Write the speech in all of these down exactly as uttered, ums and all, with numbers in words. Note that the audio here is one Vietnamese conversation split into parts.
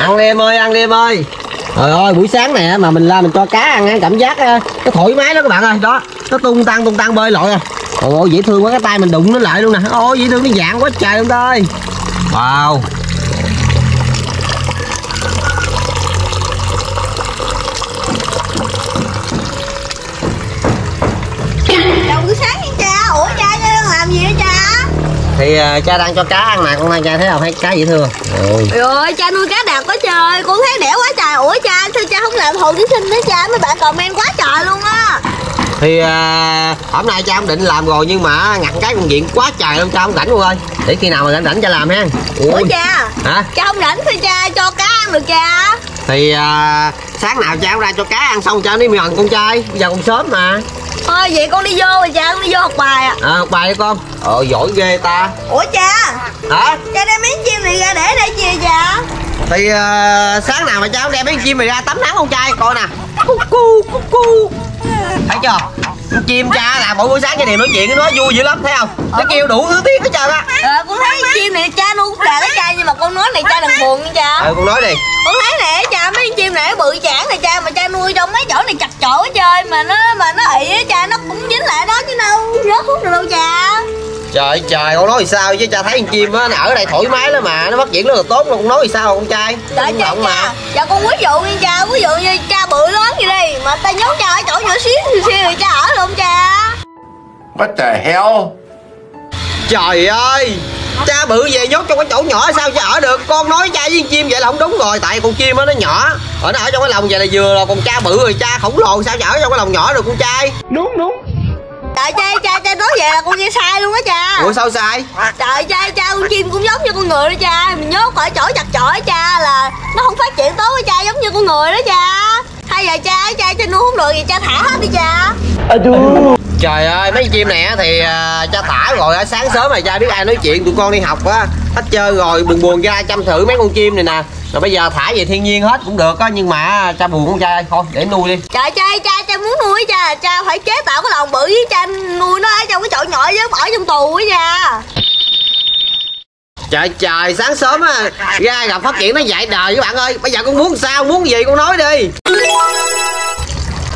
Ăn đi em ơi, ăn đi em ơi. Trời ơi, buổi sáng nè mà mình la mình cho cá ăn cảm giác nó thoải mái đó các bạn ơi. Đó, nó tung tăng tung tăng bơi lội à. Trời ơi, dễ thương quá, cái tay mình đụng nó lại luôn nè. Ôi dễ thương, nó dạng quá trời luôn đây. Wow. Thì uh, cha đang cho cá ăn nè, con đang cha thấy không, thấy cá dễ thương. Trời ơi, cha nuôi cá đạt quá trời, con thấy đẻ quá trời. Ủa cha, sao cha không làm hộ thí sinh nữa cha, mấy bạn comment quá trời luôn á. Thì uh, hôm nay cha không định làm rồi nhưng mà ngặt cái công chuyện quá trời luôn, cha không rảnh luôn ơi. Để khi nào mà rảnh rảnh cha làm ha. Ủa, Ủa cha, hả? Cha không rảnh thì cha cho cá ăn được cha. Thì uh, sáng nào cha không ra cho cá ăn xong cha đi mì hòn con trai, bây giờ còn sớm mà. Thôi vậy con đi vô rồi cha, con đi vô học bài ạ. À. à học bài đi con. Ờ giỏi ghê ta. Ủa cha, hả? Cha đem miếng chim này ra để đây gì vậy? Thì uh, sáng nào mà cha đem miếng chim này ra tắm nắng con trai coi nè. Cu cu cu cu. Thấy chưa? Con chim cha là mỗi buổi sáng cái điều nói chuyện nó vui dữ lắm, thấy không? Nó kêu đủ thứ tiếng hết trơn á. Ờ con thấy chim này cha nuôi cũng đạt cái cha, nhưng mà con nói này cha đừng buồn nha cha. Ờ con nói đi. Con thấy nè cha, mấy con chim này bự chảng này cha, mà cha nuôi trong mấy chỗ này chặt chội hết chơi mà nó mà nó ị á cha, nó cũng dính lại đó chứ đâu rớt hút được đâu cha. Trời trời, con nói thì sao chứ cha thấy con chim á, nó ở đây thoải mái lắm mà, nó phát triển rất là tốt luôn, con nói thì sao con trai. Dạ cha, mà. Dạ con ví dụ như cha, ví dụ như cha bự lớn gì đi mà ta nhốt cha ở chỗ nhỏ xíu xíu thì cha ở luôn cha. What the hell? Trời ơi, cha bự về nhốt trong cái chỗ nhỏ sao cha ở được, con nói cha với con chim vậy là không đúng rồi, tại con chim á nó nhỏ, ở nó ở trong cái lồng vậy là vừa rồi, còn cha bự rồi cha khổng lồ sao cha ở trong cái lồng nhỏ được con trai. Đúng đúng. Trời trai trai trai nói vậy là con nghe sai luôn đó cha. Ủa sao sai? Trời trai trai con chim cũng giống như con người đó cha, mình nhốt khỏi chỗ chặt chỏi cha là nó không phát triển tốt với cha, giống như con người đó cha. Hay là cha trai trai nuôi không được gì cha thả hết đi cha. Trời ơi, mấy con chim này thì uh, cha thả rồi, sáng sớm mà cha biết ai nói chuyện, tụi con đi học á, hết chơi rồi buồn buồn ra chăm thử mấy con chim này nè. Rồi bây giờ thả về thiên nhiên hết cũng được á, nhưng mà cha buồn con trai, thôi để nuôi đi. Trời cha, cha cha muốn nuôi cha, cha phải chế tạo cái lồng bự với cha nuôi nó ở trong cái chỗ nhỏ với bỏ trong tù á cha. Trời trời, sáng sớm á ra gặp phát triển nó dạy đời các bạn ơi. Bây giờ con muốn sao, muốn gì con nói đi.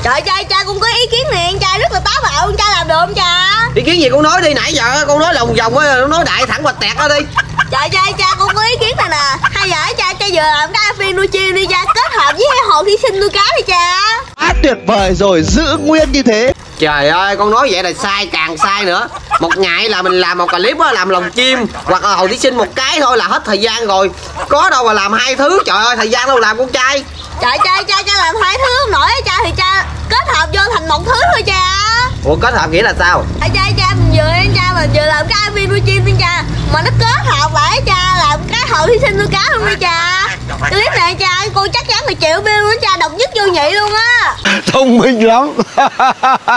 Trời trai cha cũng có ý kiến nè, anh trai rất là táo bạo, con trai làm được không cha? Ý kiến gì con nói đi, nãy giờ con nói lòng vòng á, nói đại thẳng hoạch tẹt ra đi. Trời trai cha cũng có ý kiến này nè, hay là cha cha vừa làm cái phim nuôi chim đi cha, kết hợp với hộ thí sinh nuôi cá đi cha. Quá tuyệt vời rồi, giữ nguyên như thế. Trời ơi, con nói vậy là sai càng sai nữa. Một ngày là mình làm một clip á, làm lồng chim hoặc là hộ thí sinh một cái thôi là hết thời gian rồi. Có đâu mà làm hai thứ, trời ơi, thời gian đâu làm con trai. Trời cha cha cha làm hai thứ không nổi cha, thì cha kết hợp vô thành một thứ thôi cha. Ủa kết hợp nghĩa là sao? Trời cha cha mình vừa ăn cha mà vừa làm cái phim nuôi chim đi cha, mà nó kết hợp lại cha làm cái hộ thí sinh nuôi cá luôn đi cha. Clip này cha cô chắc chắn là triệu view đó cha, độc nhất vô nhị luôn á. Thông minh lắm.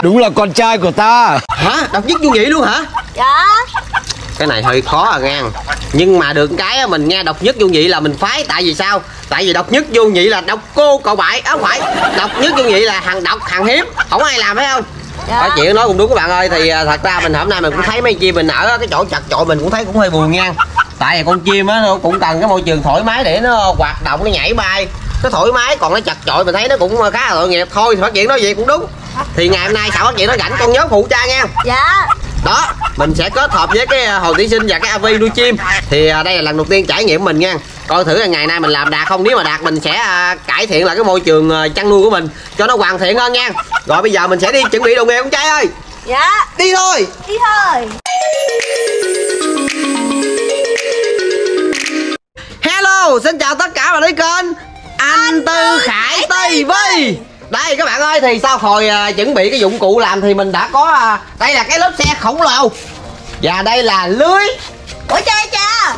Đúng là con trai của ta. Hả? Độc nhất vô nhị luôn hả? Dạ. Cái này hơi khó à ngang, nhưng mà được cái mình nghe độc nhất vô nhị là mình phái. Tại vì sao? Tại vì độc nhất vô nhị là độc cô cậu bại á, à, phải độc nhất vô nhị là hàng độc hàng hiếm, không ai làm, phải không? Dạ. Cái chuyện nói cũng đúng các bạn ơi. Thì thật ra mình hôm nay mình cũng thấy mấy chim mình ở cái chỗ chặt chội mình cũng thấy cũng hơi buồn nha, tại vì con chim á nó cũng cần cái môi trường thoải mái để nó hoạt động, nó nhảy bay, nó thoải mái, còn nó chặt chội mình thấy nó cũng khá là tội nghiệp. Thôi thì phát triển nói vậy cũng đúng. Thì ngày hôm nay sao phát triển nó rảnh con nhớ phụ cha nha. Dạ. Đó, mình sẽ kết hợp với cái hồ thí sinh và cái a vê nuôi chim. Thì đây là lần đầu tiên trải nghiệm mình nha. Coi thử là ngày nay mình làm đạt không, nếu mà đạt mình sẽ cải thiện lại cái môi trường chăn nuôi của mình cho nó hoàn thiện hơn nha. Rồi bây giờ mình sẽ đi chuẩn bị đồ nghề con trai ơi. Dạ. Đi thôi. Đi thôi. Hello, xin chào tất cả mọi người kênh Anh Tư Khải ti vi. Đây các bạn ơi, thì sau hồi uh, chuẩn bị cái dụng cụ làm thì mình đã có uh, đây là cái lớp xe khổng lồ và đây là lưới. Ủa cha cha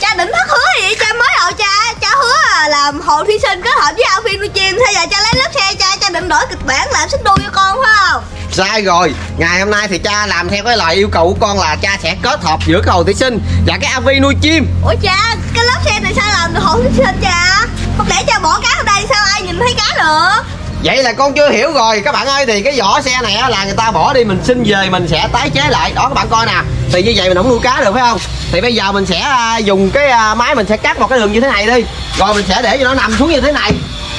cha định thất hứa vậy cha, mới đầu cha cha hứa làm hộ thí sinh kết hợp với ao phim nuôi chim, thế giờ cha lấy lớp xe cha cha định đổi kịch bản làm xích đu cho con phải không? Sai rồi, ngày hôm nay thì cha làm theo cái lời yêu cầu của con là cha sẽ kết hợp giữa cái hồ thí sinh và cái a vê nuôi chim. Ủa cha, cái lớp xe này sao làm được hộ thí sinh cha? Không lẽ cha bỏ cá ở đây sao ai nhìn thấy cá được? Vậy là con chưa hiểu rồi các bạn ơi. Thì cái vỏ xe này là người ta bỏ đi, mình xin về mình sẽ tái chế lại. Đó các bạn coi nè, thì như vậy mình không nuôi cá được phải không? Thì bây giờ mình sẽ dùng cái máy, mình sẽ cắt một cái đường như thế này đi. Rồi mình sẽ để cho nó nằm xuống như thế này.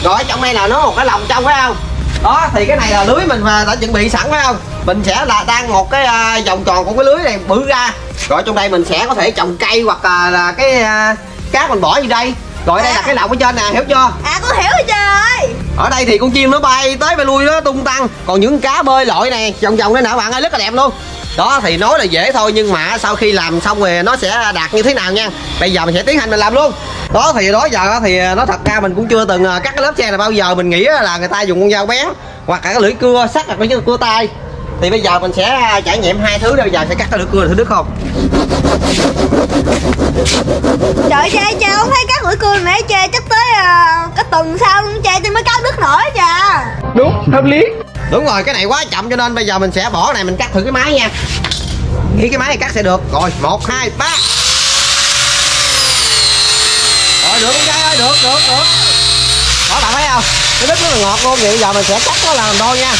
Rồi ở trong đây là nó một cái lồng trong phải không? Đó thì cái này là lưới mình đã chuẩn bị sẵn phải không? Mình sẽ là đang một cái vòng tròn của cái lưới này bự ra. Rồi trong đây mình sẽ có thể trồng cây hoặc là, là cái cát mình bỏ như đây. Rồi à, đây là cái lồng ở trên nè, hiểu chưa? À con hiểu rồi trời. Ở đây thì con chim nó bay tới bay lui nó tung tăng. Còn những cá bơi lội này vòng vòng đây nè bạn ơi, rất là đẹp luôn. Đó thì nói là dễ thôi nhưng mà sau khi làm xong rồi nó sẽ đạt như thế nào nha. Bây giờ mình sẽ tiến hành mình làm luôn. Đó thì đó giờ thì nó thật ra mình cũng chưa từng cắt cái lớp tre này bao giờ. Mình nghĩ là người ta dùng con dao bén hoặc cả cái lưỡi cưa sắt hoặc cái cưa tay. Thì bây giờ mình sẽ trải nghiệm hai thứ. Bây giờ sẽ cắt cái lưỡi cưa thử được không? Trời trai cha không thấy cắt lưỡi cưa mẹ cha chắc tới uh, cái tuần sau cha tôi mới cắt đứt nổi cha. Đúng, hợp lý. Đúng rồi, cái này quá chậm cho nên bây giờ mình sẽ bỏ này mình cắt thử cái máy nha. Nghĩ cái máy này cắt sẽ được. Rồi, một, hai, ba. Rồi, được con trai ơi, được, được, được. Đó bạn thấy không? Cái đứt nó là ngọt luôn, vậy giờ mình sẽ cắt nó làm đôi nha.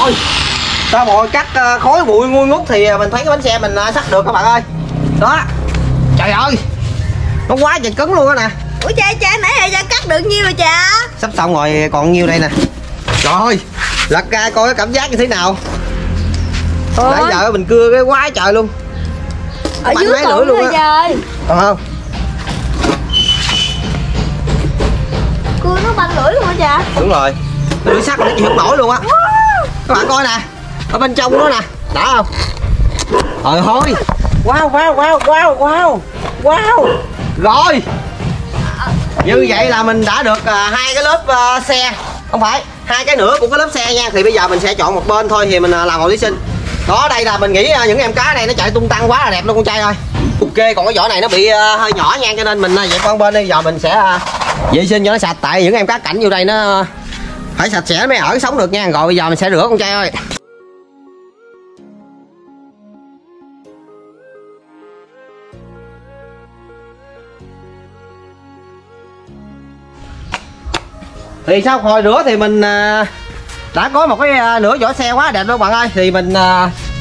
Rồi sau mọi cắt khói bụi nguôi ngút thì mình thấy cái bánh xe mình sắt được các bạn ơi. Đó trời ơi nó quá trời cứng luôn đó nè. Ủa cha cha nãy giờ cắt được nhiêu rồi cha? Sắp xong rồi còn nhiêu đây nè. Trời ơi lật ra coi cái cảm giác như thế nào. Ôi, nãy giờ mình cưa cái quá trời luôn ở dưới lưỡi luôn á. Còn không cưa nó băng lưỡi luôn hả cha? Đúng rồi, lưỡi sắt nó chịu không nổi luôn á. Các bạn coi nè, ở bên trong đó nè, đã không? Trời ơi, wow wow wow wow wow wow. Rồi như vậy là mình đã được hai cái lớp uh, xe, không phải hai cái nửa của cái lớp xe nha. Thì bây giờ mình sẽ chọn một bên thôi thì mình làm màu thí sinh. Đó đây là mình nghĩ những em cá này nó chạy tung tăng quá là đẹp luôn con trai ơi. Ok, còn cái vỏ này nó bị uh, hơi nhỏ nha cho nên mình uh, dẹp qua bên đi. Giờ mình sẽ uh, vệ sinh cho nó sạch tại những em cá cảnh vô đây nó uh, phải sạch sẽ mới ở sống được nha. Rồi bây giờ mình sẽ rửa con trai ơi. Thì sau hồi rửa thì mình đã có một cái nửa vỏ xe quá đẹp luôn bạn ơi. Thì mình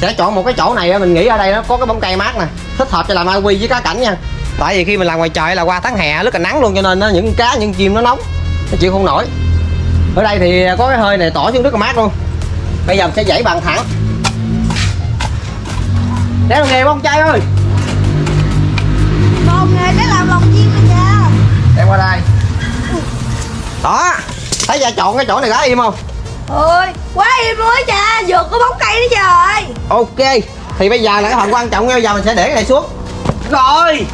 sẽ chọn một cái chỗ này, mình nghĩ ở đây nó có cái bóng cây mát nè, thích hợp cho làm ai quy với cá cảnh nha. Tại vì khi mình làm ngoài trời là qua tháng hè rất là nắng luôn cho nên những cá những chim nó nóng nó chịu không nổi. Ở đây thì có cái hơi này tỏ xuống rất là mát luôn. Bây giờ mình sẽ dãy bàn thẳng. Để làm nghề bông trai ơi. Còn nghề để làm lồng chim anh nha. Đem qua đây. Đó, thấy cha chọn cái chỗ này quá im không? Ôi, quá im luôn á cha, vượt có bóng cây nữa trời. Ok, thì bây giờ là cái phần quan trọng nha, giờ mình sẽ để cái này xuống. Rồi.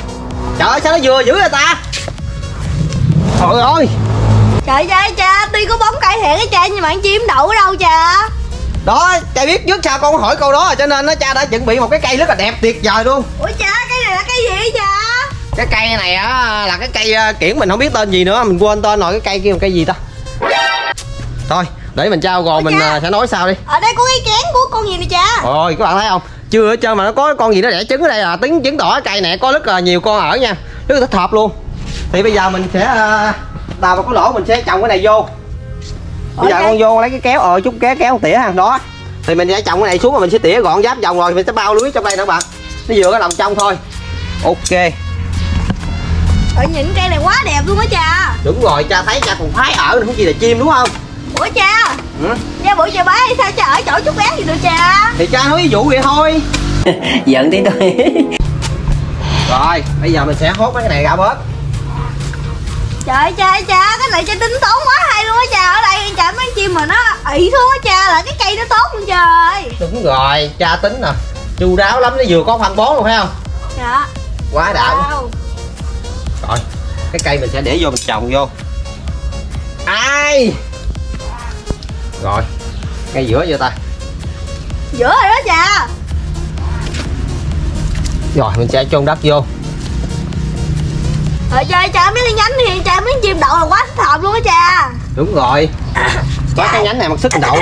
Trời ơi sao nó vừa dữ vậy ta? Trời ơi. Trời ơi cha, tuy có bóng cây hẹn cái cha nhưng mà con chim đậu ở đâu cha? Đó, cha biết trước sao con hỏi câu đó cho nên nó cha đã chuẩn bị một cái cây rất là đẹp tuyệt vời luôn. Ủa cha, cái này là cái gì vậy cha? Cái cây này á là cái cây kiển mình không biết tên gì nữa, mình quên tên rồi. Cái cây kia là cây gì ta? Thôi, để mình trao rồi mình cha, sẽ nói sau đi. Ở đây có cái kén của con gì nè cha. Rồi, các bạn thấy không? Chưa ở trên mà nó có con gì nó đẻ trứng ở đây là tính chứng tỏ cây này có rất là nhiều con ở nha. Rất là thích hợp luôn. Thì bây giờ mình sẽ đào vào cái lỗ, mình sẽ trồng cái này vô. Bây okay. giờ con vô lấy cái kéo, ờ chút kéo kéo tỉa hàng đó. Thì mình sẽ trồng cái này xuống và mình sẽ tỉa gọn giáp vòng rồi mình sẽ bao lưới trong đây nữa bạn. Nó vừa cái lòng trong thôi. Ok. Ở những cây này quá đẹp luôn á cha. Đúng rồi, cha thấy cha còn phái ở không gì là chim đúng không? Ủa cha. Ừ. Nha buổi trời bái sao cha ở chỗ chút bé gì được cha? Thì cha nói ví dụ vậy thôi. Giận tí tôi. Rồi, bây giờ mình sẽ hốt cái này ra bớt. Trời cha cha, cái này cha tính toán quá hay luôn á cha. Ở đây chả mấy chim mà nó ị xuống á cha, là cái cây nó tốt luôn trời. Đúng rồi, cha tính nè, chu đáo lắm, nó vừa có phân bón luôn phải không? Dạ. Quá đạo. Rồi, cái cây mình sẽ để vô mình trồng vô. Ai? Rồi, ngay giữa vô ta. Giữa rồi đó cha. Rồi, mình sẽ chôn đất vô. Trời ơi, cha mấy cái nhánh thì cha mấy chim đậu là quá thích hợp luôn á cha. Đúng rồi. Có cái nhánh này một sức đậu.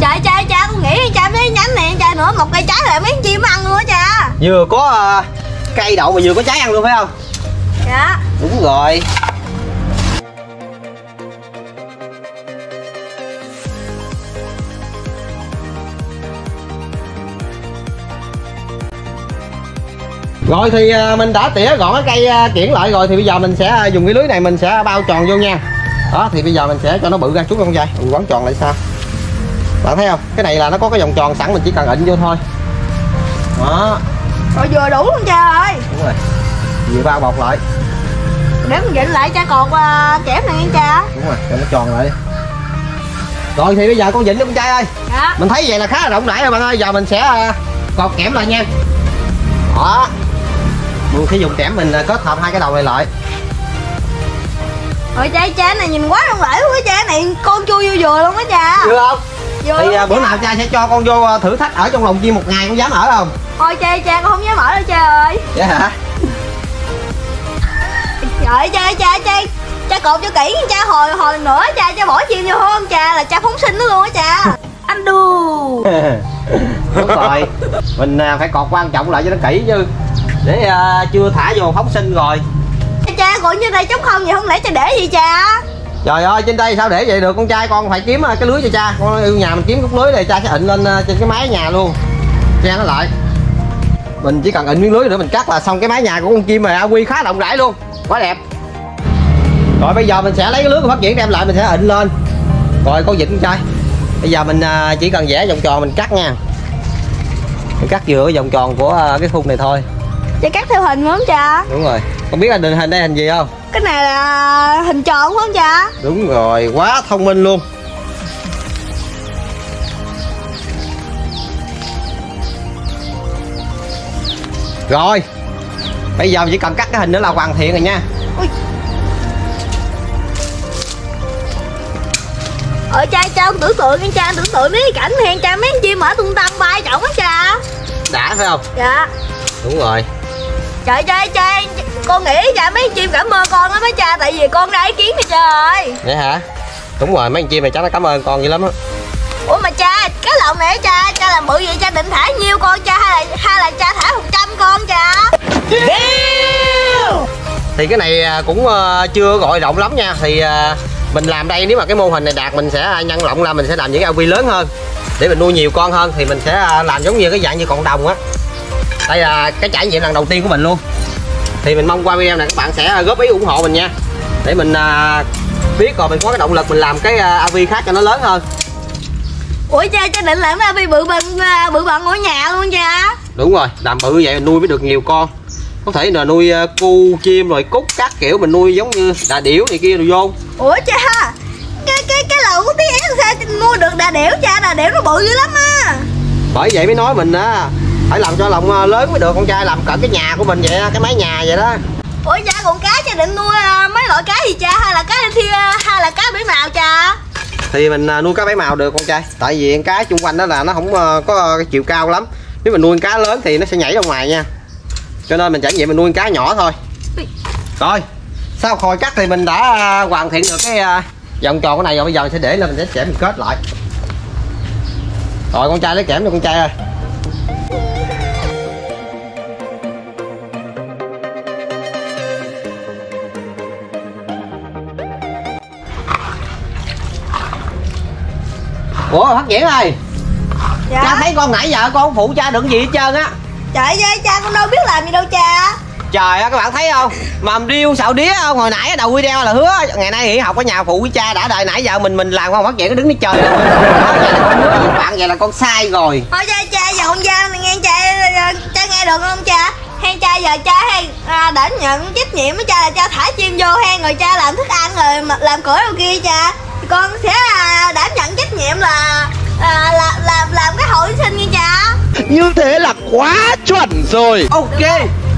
Trời cha cha con nghĩ cha mấy nhánh này cha nữa một cây trái lại mấy chim ăn luôn á cha. Vừa có uh, cây đậu mà vừa có trái ăn luôn phải không? Dạ. Đúng rồi. Rồi thì mình đã tỉa gọn cái cây kiển lại rồi thì bây giờ mình sẽ dùng cái lưới này, mình sẽ bao tròn vô nha. Đó thì bây giờ mình sẽ cho nó bự ra chút không vậy, mình quấn tròn lại sao. Bạn thấy không, cái này là nó có cái vòng tròn sẵn, mình chỉ cần ịn vô thôi. Đó. Rồi vừa đủ luôn cha ơi. Đúng rồi. Về bao bọc lại. Để mình vịn lại cha cột kẽm này nha cha. Đúng rồi, cho nó tròn lại. Rồi thì bây giờ con vịn đi con trai ơi. Dạ. Mình thấy vậy là khá là rộng rãi rồi bạn ơi, giờ mình sẽ cột kẽm lại nha. Đó. Mình sẽ dùng kẽm mình kết hợp hai cái đầu này lại. Rồi cha, cha này nhìn quá rộng rãi luôn á cha, này con chui vô vừa luôn á cha. Được không? Vừa thì bữa cha. Nào cha sẽ cho con vô thử thách ở trong lồng chim một ngày, con dám ở không? Thôi cha, cha con không dám ở đâu cha ơi. Vậy hả? Trời cha, cha cha cha cột cho kỹ nha cha, hồi hồi nữa cha cha bỏ chim vô hơn cha là cha phóng sinh nó luôn á cha. Anh đu. Đúng rồi, mình phải cột quan trọng lại cho nó kỹ chứ, để uh, chưa thả vô phóng sinh rồi. Cha gọi như đây trống không vậy, không lẽ cha để gì cha? Trời ơi, trên đây sao để vậy được con trai, con phải kiếm cái lưới cho cha. Con yêu nhà mình kiếm cục lưới này, cha sẽ ịn lên trên cái mái nhà luôn, che nó lại. Mình chỉ cần ịn miếng lưới nữa mình cắt là xong cái mái nhà của con chim này. A Quy khá rộng rãi luôn, quá đẹp. Rồi bây giờ mình sẽ lấy cái lưới của Phát Triển đem lại, mình sẽ ịn lên. Rồi con vịt con trai. Bây giờ mình chỉ cần vẽ vòng tròn mình cắt nha. Mình cắt vừa cái vòng tròn của cái khung này thôi. Cha cắt theo hình đúng không cha? Đúng rồi. Con biết là định hình đây hình gì không? Cái này là hình tròn đúng không cha? Đúng rồi, quá thông minh luôn. Rồi bây giờ chỉ cần cắt cái hình nữa là hoàn thiện rồi nha. Ui. Ờ cha, cha con tưởng tượng nha cha, tưởng tượng mấy cảnh hèn cha, mấy chim ở trung tâm bay trọng quá cha. Đã phải không? Dạ. Đúng rồi. Trời trời trời, con nghĩ cha mấy con chim cảm ơn con lắm á cha, tại vì con ra ý kiến rồi cha ơi. Vậy hả? Đúng rồi, mấy con chim này chắc nó cảm ơn con dữ lắm á. Ủa mà cha, cái lồng này cha, cha làm bự vậy cha định thả nhiêu con cha, hay là, hay là cha thả một trăm con cha? Thì cái này cũng chưa gọi rộng lắm nha, thì mình làm đây nếu mà cái mô hình này đạt mình sẽ nhân rộng ra, mình sẽ làm những ao quy lớn hơn để mình nuôi nhiều con hơn, thì mình sẽ làm giống như cái dạng như cộng đồng á. Đây là cái trải nghiệm lần đầu tiên của mình luôn. Thì mình mong qua video này các bạn sẽ góp ý ủng hộ mình nha, để mình biết rồi mình có cái động lực mình làm cái a vê khác cho nó lớn hơn. Ủa cha, cha định làm cái a vê bự bận bự bận ở nhà luôn cha? Đúng rồi, làm bự vậy nuôi mới được nhiều con. Có thể là nuôi cu, chim rồi cút các kiểu, mình nuôi giống như đà điểu này kia rồi vô. Ủa cha, cái cái cái lậu của tiếng Én sao nuôi được đà điểu cha? Đà điểu nó bự dữ lắm á. Bởi vậy mới nói mình á, phải làm cho lồng lớn mới được con trai, làm cỡ cái nhà của mình vậy, cái mái nhà vậy đó. Ủa cha, còn cá cha định nuôi mấy loại cá gì cha, hay là cá thi hay là cá bảy màu cha? Thì mình nuôi cá bảy màu được con trai, tại vì cá chung quanh đó là nó không có cái chiều cao lắm, nếu mình nuôi cá lớn thì nó sẽ nhảy ra ngoài nha, cho nên mình trải nghiệm mình nuôi cá nhỏ thôi. Rồi sau hồi cắt thì mình đã hoàn thiện được cái vòng tròn cái này rồi, bây giờ mình sẽ để lên, mình sẽ kẽm mình kết lại. Rồi con trai lấy kẽm cho con trai ơi. Ủa Phát Triển ơi, dạ? Cha thấy con nãy giờ con phụ cha đựng gì hết trơn á. Trời ơi cha, con đâu biết làm gì đâu cha. Trời ơi các bạn thấy không, mầm riêu xạo đía không, hồi nãy đầu video là hứa ngày nay nghỉ học ở nhà phụ với cha đã đời, nãy giờ mình mình làm không Phát Triển cứ đứng đi chơi. Đó, vậy là con hứa với bạn vậy là con sai rồi. Thôi cha, cha giờ con ra mình nghe cha, cha nghe được không cha? Hay cha giờ cha hay à, đảm nhận trách nhiệm với cha là cha thả chim vô hang rồi cha làm thức ăn rồi làm cửa đâu kia cha. Con sẽ đảm nhận trách nhiệm là à, là làm làm cái hội sinh nha cha. Như thế là quá chuẩn rồi. Ok,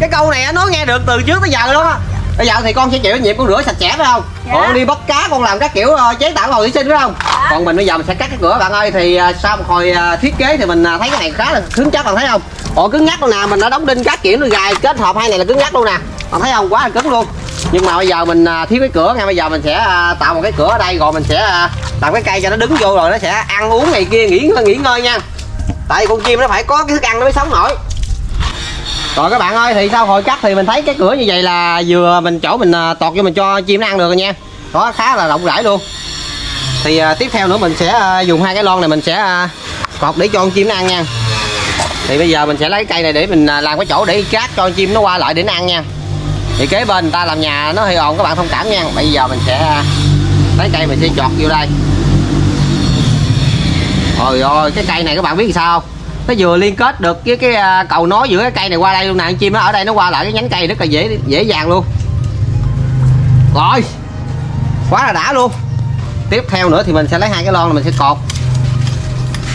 cái câu này nó nghe được từ trước tới giờ luôn á. Bây giờ thì con sẽ chịu trách nhiệm, con rửa sạch sẽ phải không? Dạ. Con đi bắt cá, con làm các kiểu chế tạo hội sinh phải không? Dạ. Còn mình bây giờ mình sẽ cắt cái cửa bạn ơi. Thì sau một hồi thiết kế thì mình thấy cái này khá là cứng chắc, bạn thấy không? Ồ cứng ngắt luôn nè, mình đã đóng đinh các kiểu nó gài kết hợp hai này là cứng ngắt luôn nè. Bạn thấy không? Quá là cứng luôn. Nhưng mà bây giờ mình thiếu cái cửa ngay, bây giờ mình sẽ tạo một cái cửa ở đây rồi mình sẽ làm cái cây cho nó đứng vô rồi nó sẽ ăn uống này kia, nghỉ nghỉ ngơi nha, tại con chim nó phải có cái thức ăn nó mới sống nổi. Rồi các bạn ơi, thì sau hồi cắt thì mình thấy cái cửa như vậy là vừa mình chỗ mình tọt vô mình cho chim nó ăn được rồi nha, đó khá là rộng rãi luôn. Thì tiếp theo nữa mình sẽ dùng hai cái lon này mình sẽ cột để cho con chim nó ăn nha. Thì bây giờ mình sẽ lấy cây này để mình làm cái chỗ để gác cho chim nó qua lại để nó ăn nha. Thì kế bên người ta làm nhà nó hơi ồn, các bạn thông cảm nha. Bây giờ mình sẽ lấy cây mình sẽ chọt vô đây. Ôi ôi, cái cây này các bạn biết sao không? Nó vừa liên kết được với cái cầu nối giữa cái cây này qua đây luôn nè. Chim nó ở đây nó qua lại cái nhánh cây rất là dễ dễ dàng luôn. Rồi, quá là đã luôn. Tiếp theo nữa thì mình sẽ lấy hai cái lon này mình sẽ cột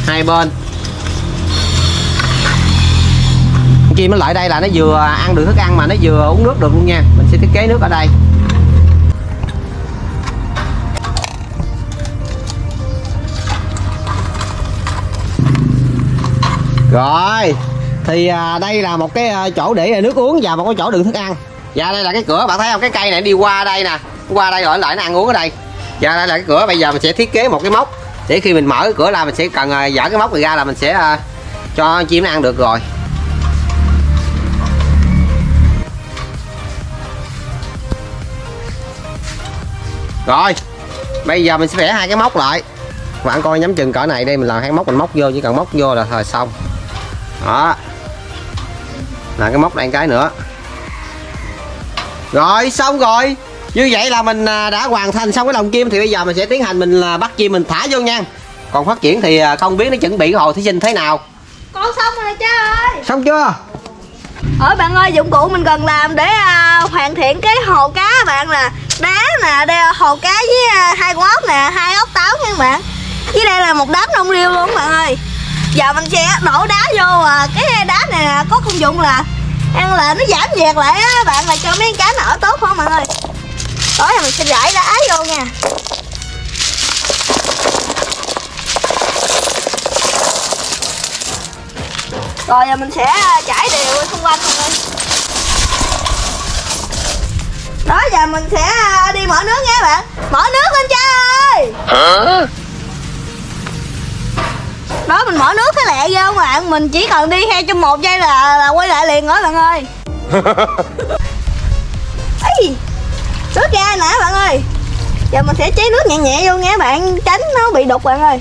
hai bên. Chim nó lại đây là nó vừa ăn được thức ăn mà nó vừa uống nước được luôn nha. Mình sẽ thiết kế nước ở đây. Rồi, thì đây là một cái chỗ để nước uống và một cái chỗ đựng thức ăn. Và đây là cái cửa, bạn thấy không? Cái cây này đi qua đây nè, qua đây rồi lại nó ăn uống ở đây. Và đây là cái cửa. Bây giờ mình sẽ thiết kế một cái móc để khi mình mở cái cửa ra mình sẽ cần dỡ cái móc này ra là mình sẽ cho chim nó ăn được rồi. Rồi, bây giờ mình sẽ vẽ hai cái móc lại. Bạn coi nhắm chừng cỡ này đây, mình làm hai móc mình móc vô, chỉ cần móc vô là thôi xong. Đó. Là cái móc đây cái nữa. Rồi xong rồi. Như vậy là mình đã hoàn thành xong cái lồng chim. Thì bây giờ mình sẽ tiến hành mình bắt chim mình thả vô nha. Còn phát triển thì không biết nó chuẩn bị cái hồ thí sinh thế nào. Con xong rồi cha ơi. Xong chưa? Ôi bạn ơi, dụng cụ mình cần làm để uh, hoàn thiện cái hồ cá bạn là đá nè, đây là hồ cá với hai con ốc nè, hai ốc táo nha bạn. Với đây là một đám đông riêu luôn bạn ơi. Giờ mình sẽ đổ đá vô, à, cái đá này nè, có công dụng là ăn là nó giảm nhiệt lại á bạn, là cho mấy cá nở tốt không bạn ơi. Tối là mình sẽ rải đá vô nha. Rồi giờ mình sẽ chảy đều xung quanh mọi người. Đó, giờ mình sẽ đi mở nước nha bạn. Mở nước lên cha ơi. Hả? Đó, mình mở nước cái lẹ vô bạn. Mình chỉ cần đi hai trong một giây là, là quay lại liền rồi bạn ơi. Ê, nước ra nè bạn ơi. Giờ mình sẽ chế nước nhẹ nhẹ vô nha bạn, tránh nó bị đục bạn ơi.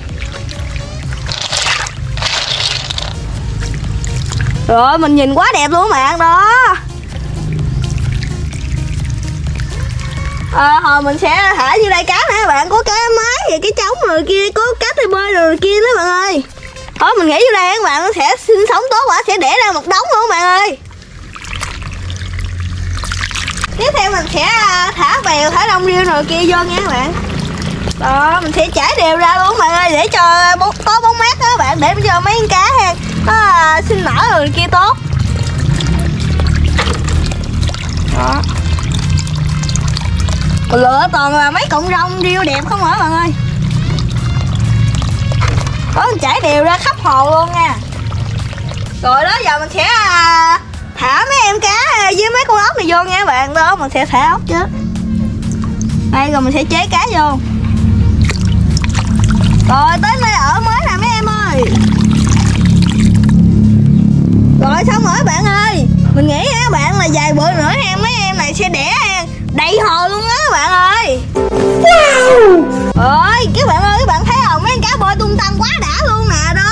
Rồi mình nhìn quá đẹp luôn bạn đó. À, hồi mình sẽ thả như đây cá nè bạn, có cái máy và cái trống rồi kia, có cá tê bơi rồi kia đó bạn ơi. Thôi mình nghĩ vô đây các bạn, nó sẽ sinh sống tốt quá, sẽ đẻ ra một đống luôn bạn ơi. Tiếp theo mình sẽ thả bèo, thả đông riêu rồi kia vô nha các bạn. Đó, mình sẽ chảy đều ra luôn bạn ơi, để cho có bóng mát đó bạn, để cho mấy con cá ha, nó sinh nở rồi kia tốt. Đó. Lựa toàn là mấy cọng rong riêu đẹp không hả bạn ơi. Đó, mình chảy đều ra khắp hồ luôn nha. Rồi đó, giờ mình sẽ thả mấy em cá với mấy con ốc này vô nha bạn. Đó, mình sẽ thả ốc chứ. Đây, rồi mình sẽ chế cá vô. Rồi, tới nơi ở mới nè mấy em ơi. Rồi, xong rồi bạn ơi. Mình nghĩ á bạn là vài bữa nữa em mấy em này sẽ đẻ đầy hồ luôn á bạn ơi. Wow. Ôi, các bạn ơi, các bạn thấy không? Mấy con cá bơi tung tăng quá đã luôn nè đó.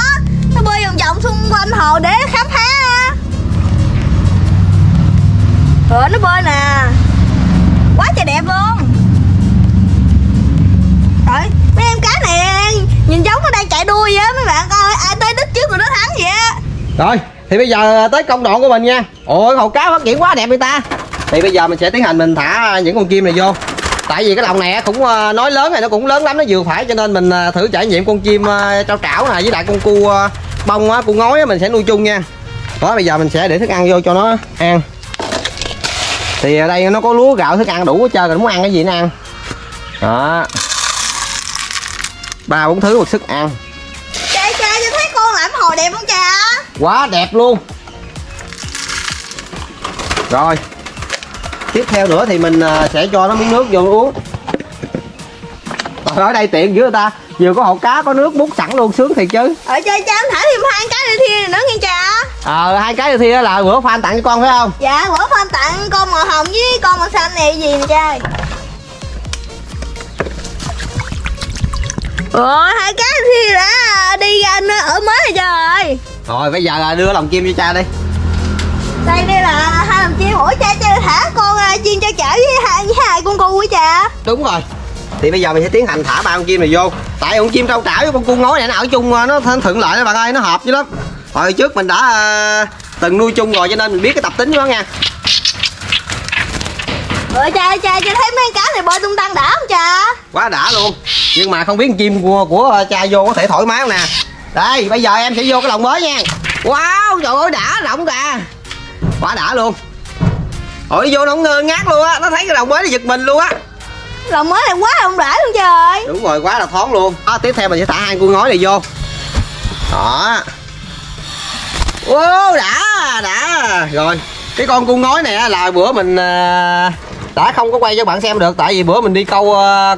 Nó bơi vòng vòng xung quanh hồ để khám phá. Rồi nó bơi nè. Quá trời đẹp luôn. Rồi, mấy em cá này nhìn giống nó đang chạy đua vậy á mấy bạn coi, ai tới đích trước rồi nó thắng vậy á. Rồi, thì bây giờ tới công đoạn của mình nha. Ôi, hồ cá phát triển quá đẹp vậy ta. Thì bây giờ mình sẽ tiến hành mình thả những con chim này vô. Tại vì cái lồng này cũng nói lớn này nó cũng lớn lắm, nó vừa phải, cho nên mình thử trải nghiệm con chim trao trảo này với lại con cu bông á, cu ngói á, mình sẽ nuôi chung nha. Đó, bây giờ mình sẽ để thức ăn vô cho nó ăn. Thì ở đây nó có lúa gạo thức ăn đủ hết trơn rồi, nó muốn ăn cái gì nó ăn. Đó, ba bốn thứ một sức ăn. Trời cha, cho thấy con làm hồ đẹp không cha? Quá đẹp luôn. Rồi, tiếp theo nữa thì mình sẽ cho nó miếng nước vô uống. Ở đây tiện dữ người ta, vừa có hồ cá có nước múc sẵn luôn, sướng thiệt chứ. Ờ chơi cha, thả thêm hai cái đi thi nữa nghe cha. Ờ, hai cái đi thi là bữa fan tặng cho con phải không? Dạ, bữa fan tặng con màu hồng với con màu xanh này gì nè cha. Ủa, hai cái thì đã đi ra ở mới rồi trời ơi. Rồi bây giờ là đưa lòng chim cho cha đi. Đây đây là hai lòng chim. Ủa cha cha thả con chim cho chở với hai, với hai con cu của cha. Đúng rồi. Thì bây giờ mình sẽ tiến hành thả ba con chim này vô. Tại con chim trâu trảo với con cu ngói này nó ở chung nó thuận lợi đó bạn ơi, nó hợp dữ lắm. Hồi trước mình đã uh, từng nuôi chung rồi cho nên mình biết cái tập tính của nó nha. Ủa cha, cha cha thấy mấy cá này bơi tung tăng đã không cha? Quá đã luôn. Nhưng mà không biết chim của, của cha vô có thể thoải mái không nè. Đây bây giờ em sẽ vô cái lồng mới nha. Wow trời ơi đã rộng ra. Quá đã luôn. Ôi vô nó ngơ ngác luôn á. Nó thấy cái lồng mới nó giật mình luôn á. Lồng mới này quá rộng rãi luôn trời ơi. Đúng rồi quá là thoáng luôn. Đó, tiếp theo mình sẽ thả hai con ngói này vô. Đó. Wow đã đã. Rồi cái con cu ngói này là bữa mình đã không có quay cho bạn xem được, tại vì bữa mình đi câu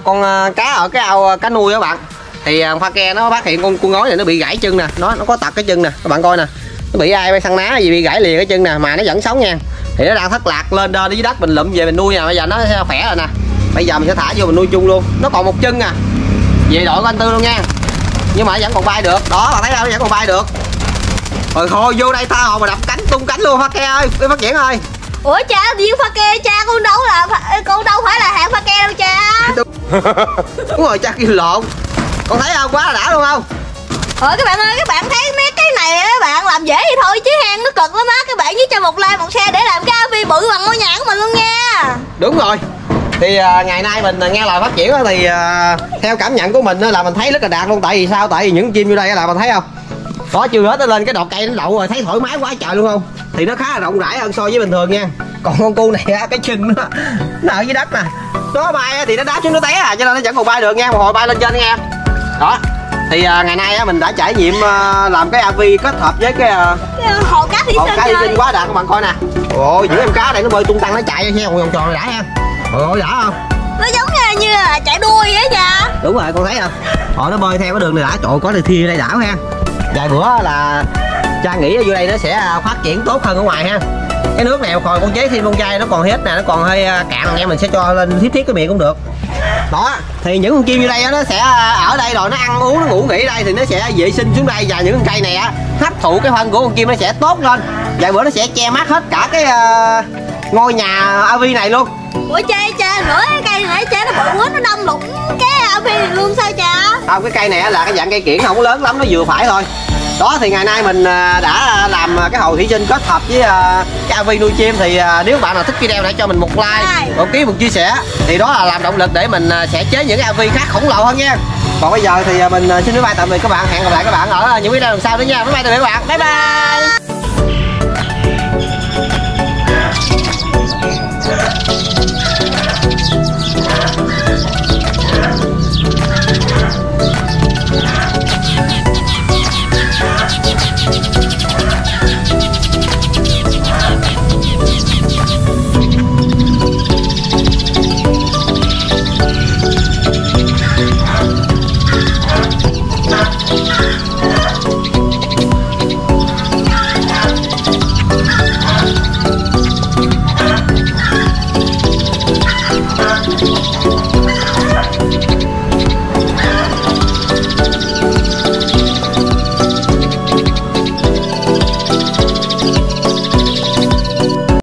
con cá ở cái ao cá nuôi đó bạn, thì pha ke nó phát hiện con cu ngói này nó bị gãy chân nè, nó nó có tật cái chân nè các bạn coi nè, nó bị ai bay săn ná gì bị gãy liền cái chân nè mà nó vẫn sống nha. Thì nó đang thất lạc lên đơ dưới đất mình lụm về mình nuôi nè, bây giờ nó khỏe rồi nè, bây giờ mình sẽ thả vô mình nuôi chung luôn. Nó còn một chân à, về đội của anh Tư luôn nha, nhưng mà vẫn còn bay được đó, bạn thấy đâu, vẫn còn bay được. Rồi thôi vô đây tao hồi mà đập cánh tung cánh luôn Pha Ke ơi, đi phát triển ơi. Ủa cha điên Pha Ke, cha con đâu là con đâu phải là hạng Pha Ke đâu cha. Đúng rồi cha kêu lộn. Con thấy không, quá là đã luôn không? Ờ các bạn ơi, các bạn thấy mấy cái này á bạn làm dễ thì thôi chứ hang nó cực lắm á, các bạn với cho một like một share để làm cái vi bự bằng ngôi nhà của mình luôn nha. Đúng rồi. Thì à, ngày nay mình nghe lời phát triển thì à, theo cảm nhận của mình là mình thấy rất là đạt luôn, tại vì sao? Tại vì những chim vô đây là mình thấy không? Có chưa hết nó lên cái đọt cây nó đậu rồi, thấy thoải mái quá trời luôn không? Thì nó khá là rộng rãi hơn so với bình thường nha. Còn con cu này á, cái chân nó, nó ở dưới đất nè, nó bay thì nó đá xuống nó té à, cho nên nó vẫn còn bay được nha, một hồi bay lên trên nha. Đó thì à, ngày nay á, mình đã trải nghiệm à, làm cái a vê kết hợp với cái à, hồ cá thủy sinh quá đạt các bạn coi nè. Ôi những em cá này nó bơi tung tăng nó chạy nha, một vòng tròn đã ha. Ôi đã không? Nó giống như là chạy đuôi á nha. Đúng rồi con thấy không? Họ nó bơi theo cái đường này đã, trời có thì thia đây đảo ha. Vài bữa là cha nghĩ vô đây nó sẽ phát triển tốt hơn ở ngoài ha. Cái nước này còn con chế thêm con trai nó còn hết nè, nó còn hơi cạn nha, mình sẽ cho lên thiết thiết cái miệng cũng được. Đó thì những con chim như đây nó sẽ ở đây rồi nó ăn uống nó ngủ nghỉ đây thì nó sẽ vệ sinh xuống đây, và những con cây này á hấp thụ cái phân của con chim nó sẽ tốt lên, vài bữa nó sẽ che mát hết cả cái uh, ngôi nhà a vê này luôn. Ủa cha cha nữa cái cây này cha nó bự quá nó đâm lụng cái a vê này luôn sao cha? Không, cái cây này là cái dạng cây kiển không có lớn lắm, nó vừa phải thôi. Đó thì ngày nay mình đã làm cái hồ thủy sinh kết hợp với cái a vê nuôi chim, thì nếu bạn nào thích video này cho mình một like, một ký, một chia sẻ thì đó là làm động lực để mình sẽ chế những cái a vê khác khổng lồ hơn nha. Còn bây giờ thì mình xin nói bye tạm biệt các bạn, hẹn gặp lại các bạn ở những video lần sau nữa nha. Bye bye tạm biệt các bạn, bye bye.